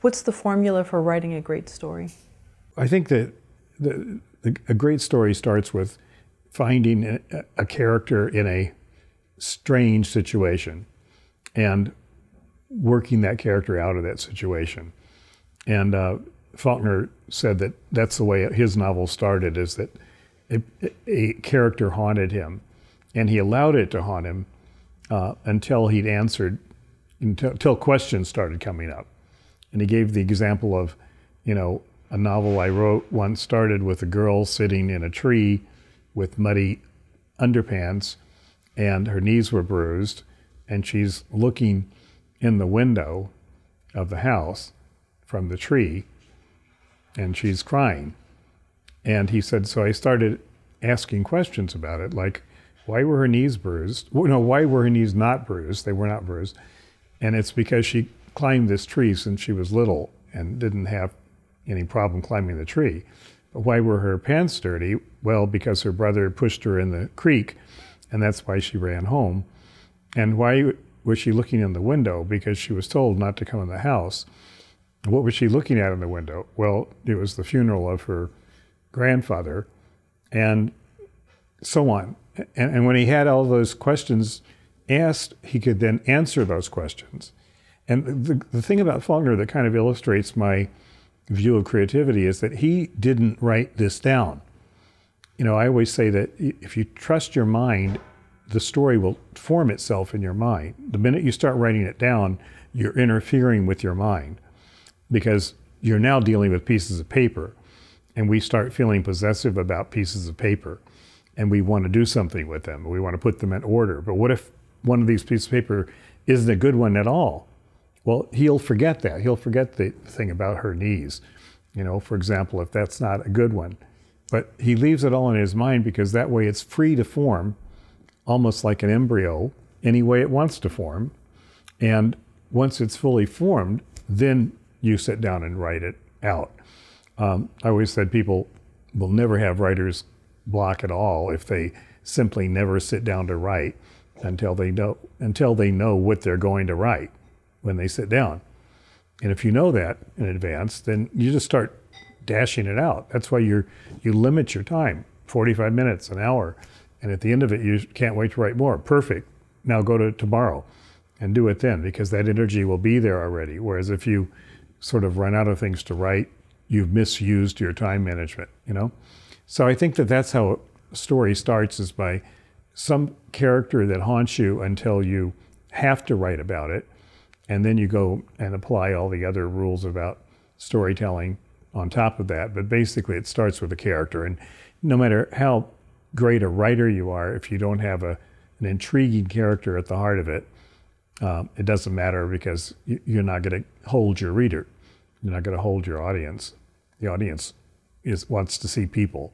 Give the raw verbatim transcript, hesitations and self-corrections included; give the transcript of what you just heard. What's the formula for writing a great story? I think that the, the, a great story starts with finding a, a character in a strange situation and working that character out of that situation. And uh, Faulkner said that that's the way his novel started, is that a, a character haunted him, and he allowed it to haunt him uh, until he'd answered, until, until questions started coming up. And he gave the example of, you know, a novel I wrote once started with a girl sitting in a tree with muddy underpants, and her knees were bruised, and she's looking in the window of the house from the tree, and she's crying. And he said, so I started asking questions about it, like, why were her knees bruised? Well, no, why were her knees not bruised? They were not bruised. And it's because she climbed this tree since she was little and didn't have any problem climbing the tree. But why were her pants dirty? Well, because her brother pushed her in the creek, and that's why she ran home. And why was she looking in the window? Because she was told not to come in the house. What was she looking at in the window? Well, it was the funeral of her grandfather, and so on. And, and when he had all those questions asked, he could then answer those questions. And the, the thing about Faulkner that kind of illustrates my view of creativity is that he didn't write this down. You know, I always say that if you trust your mind, the story will form itself in your mind. The minute you start writing it down, you're interfering with your mind, because you're now dealing with pieces of paper, and we start feeling possessive about pieces of paper, and we want to do something with them. We want to put them in order. But what if one of these pieces of paper isn't a good one at all? Well, he'll forget that. He'll forget the thing about her knees, you know, for example, if that's not a good one. But he leaves it all in his mind, because that way it's free to form, almost like an embryo, any way it wants to form. And once it's fully formed, then you sit down and write it out. Um, I always said people will never have writer's block at all if they simply never sit down to write until they know, until they know what they're going to write when they sit down. And if you know that in advance, then you just start dashing it out. That's why you're, you limit your time, forty-five minutes, an hour. And at the end of it, you can't wait to write more. Perfect. Now go to tomorrow and do it then, because that energy will be there already. Whereas if you sort of run out of things to write, you've misused your time management, you know? So I think that that's how a story starts, is by some character that haunts you until you have to write about it. And then you go and apply all the other rules about storytelling on top of that. But basically it starts with a character. And no matter how great a writer you are, if you don't have a, an intriguing character at the heart of it, um, it doesn't matter, because you're not going to hold your reader. You're not going to hold your audience. The audience is, wants to see people.